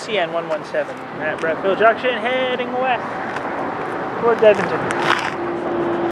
was CN 117 at Bretville Junction, heading west towards Edmonton.